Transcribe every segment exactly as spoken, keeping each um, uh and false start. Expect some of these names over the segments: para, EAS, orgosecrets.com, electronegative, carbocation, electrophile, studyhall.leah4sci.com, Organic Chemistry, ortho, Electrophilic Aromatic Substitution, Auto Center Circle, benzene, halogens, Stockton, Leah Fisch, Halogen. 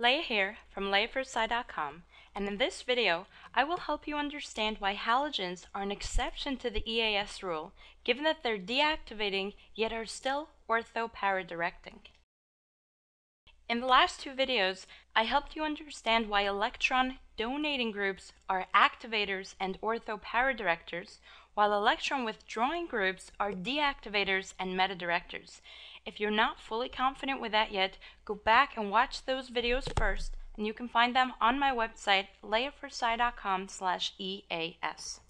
Leah here from leah four sci dot com, and in this video I will help you understand why halogens are an exception to the E A S rule, given that they're deactivating yet are still ortho-para-directing. In the last two videos I helped you understand why electron donating groups are activators and ortho-para-directors, while electron withdrawing groups are deactivators and metadirectors. If you're not fully confident with that yet, go back and watch those videos first, and you can find them on my website, leah four sci dot com slash E A S.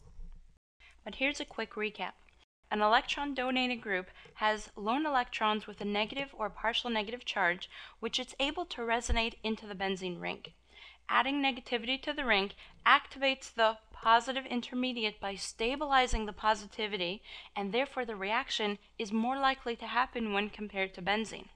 But here's a quick recap. An electron donating group has lone electrons with a negative or partial negative charge, which it's able to resonate into the benzene ring. Adding negativity to the ring activates the positive intermediate by stabilizing the positivity, and therefore the reaction is more likely to happen when compared to benzene.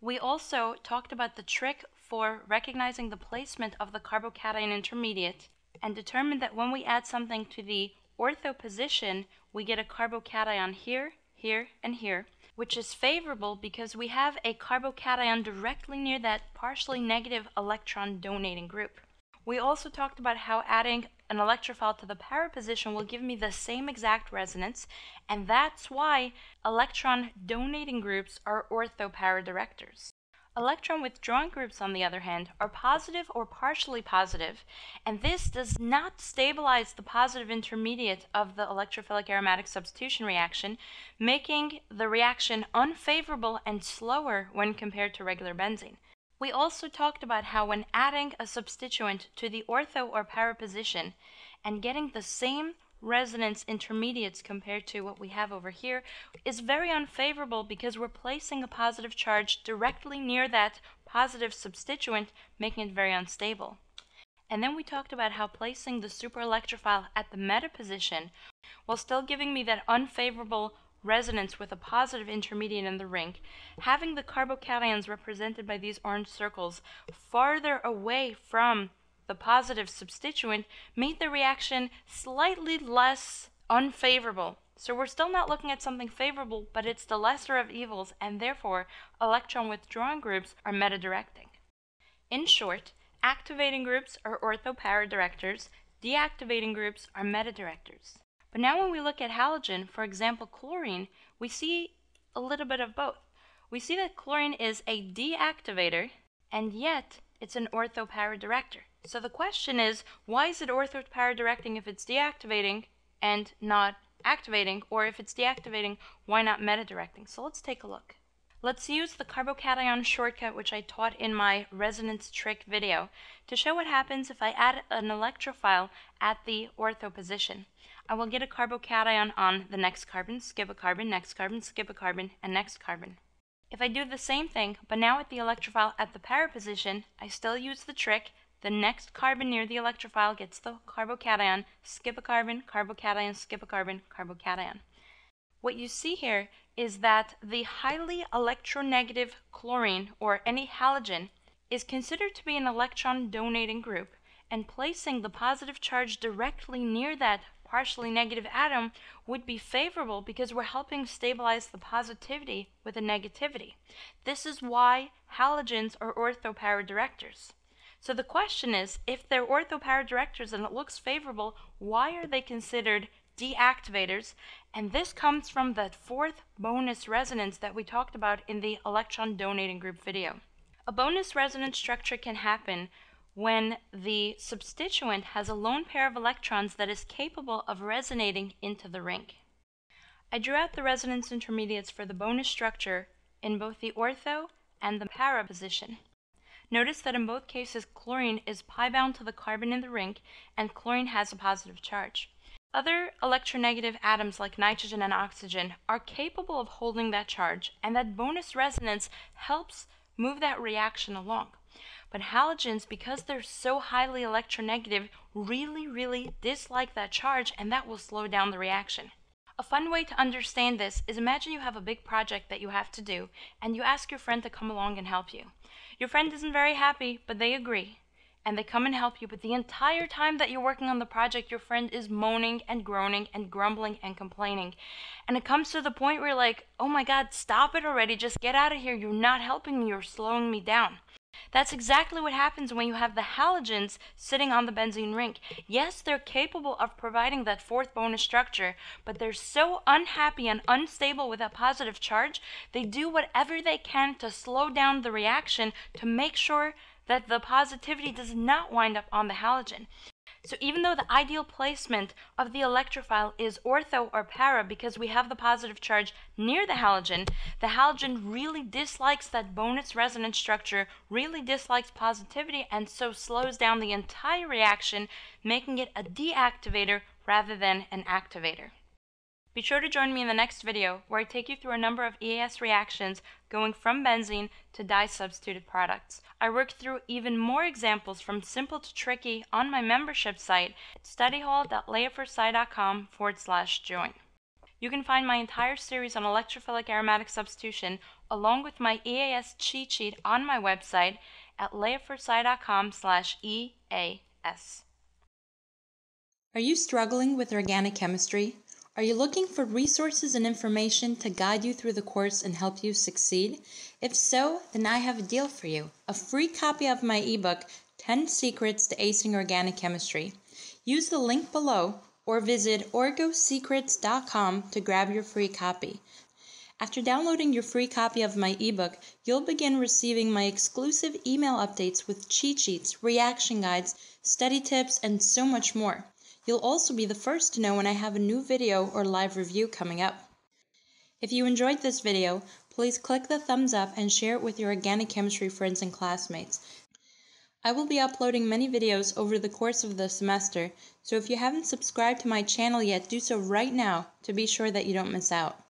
We also talked about the trick for recognizing the placement of the carbocation intermediate and determined that when we add something to the ortho position, we get a carbocation here, here, and here, which is favorable because we have a carbocation directly near that partially negative electron donating group. We also talked about how adding an electrophile to the para position will give me the same exact resonance, and that's why electron donating groups are ortho-para directors. Electron withdrawing groups, on the other hand, are positive or partially positive, and this does not stabilize the positive intermediate of the electrophilic aromatic substitution reaction, making the reaction unfavorable and slower when compared to regular benzene. We also talked about how when adding a substituent to the ortho or para position and getting the same resonance intermediates compared to what we have over here is very unfavorable because we're placing a positive charge directly near that positive substituent, making it very unstable. And then we talked about how placing the superelectrophile at the meta position, while still giving me that unfavorable resonance with a positive intermediate in the ring, having the carbocations represented by these orange circles farther away from the positive substituent made the reaction slightly less unfavorable. So we're still not looking at something favorable, but it's the lesser of evils, and therefore electron withdrawing groups are metadirecting. In short, activating groups are ortho-para directors, deactivating groups are metadirectors. But now when we look at halogen, for example chlorine, we see a little bit of both. We see that chlorine is a deactivator, and yet it's an ortho-para director. So the question is, why is it ortho-para directing if it's deactivating and not activating? Or if it's deactivating, why not metadirecting? So let's take a look. Let's use the carbocation shortcut, which I taught in my resonance trick video, to show what happens if I add an electrophile at the ortho position. I will get a carbocation on the next carbon, skip a carbon, next carbon, skip a carbon, and next carbon. If I do the same thing, but now at the electrophile at the para position, I still use the trick. The next carbon near the electrophile gets the carbocation, skip a carbon, carbocation, skip a carbon, carbocation. What you see here is that the highly electronegative chlorine, or any halogen, is considered to be an electron donating group, and placing the positive charge directly near that partially negative atom would be favorable because we're helping stabilize the positivity with a negativity. This is why halogens are ortho-para directors. So the question is, if they're ortho-para directors and it looks favorable, why are they considered deactivators? And this comes from that fourth bonus resonance that we talked about in the electron donating group video. A bonus resonance structure can happen when the substituent has a lone pair of electrons that is capable of resonating into the ring. I drew out the resonance intermediates for the bonus structure in both the ortho and the para position. Notice that in both cases chlorine is pi bound to the carbon in the ring, and chlorine has a positive charge. Other electronegative atoms like nitrogen and oxygen are capable of holding that charge, and that bonus resonance helps move that reaction along. But halogens, because they're so highly electronegative, really, really dislike that charge, and that will slow down the reaction. A fun way to understand this is, imagine you have a big project that you have to do, and you ask your friend to come along and help you. Your friend isn't very happy, but they agree, and they come and help you, but the entire time that you're working on the project, your friend is moaning and groaning and grumbling and complaining. And it comes to the point where you're like, oh my God, stop it already, just get out of here, you're not helping me, you're slowing me down. That's exactly what happens when you have the halogens sitting on the benzene ring. Yes, they're capable of providing that fourth bonus structure, but they're so unhappy and unstable with a positive charge, they do whatever they can to slow down the reaction to make sure that the positivity does not wind up on the halogen. So even though the ideal placement of the electrophile is ortho or para because we have the positive charge near the halogen, the halogen really dislikes that bonus resonance structure, really dislikes positivity, and so slows down the entire reaction, making it a deactivator rather than an activator. Be sure to join me in the next video where I take you through a number of E A S reactions going from benzene to dye-substituted products. I work through even more examples from simple to tricky on my membership site at studyhall.leah4sci.com forward slash join. You can find my entire series on electrophilic aromatic substitution along with my E A S cheat sheet on my website at leah4sci.com slash EAS. Are you struggling with organic chemistry? Are you looking for resources and information to guide you through the course and help you succeed? If so, then I have a deal for you, a free copy of my ebook, ten Secrets to Acing Organic Chemistry. Use the link below or visit orgo secrets dot com to grab your free copy. After downloading your free copy of my ebook, you'll begin receiving my exclusive email updates with cheat sheets, reaction guides, study tips, and so much more. You'll also be the first to know when I have a new video or live review coming up. If you enjoyed this video, please click the thumbs up and share it with your organic chemistry friends and classmates. I will be uploading many videos over the course of the semester, so if you haven't subscribed to my channel yet, do so right now to be sure that you don't miss out.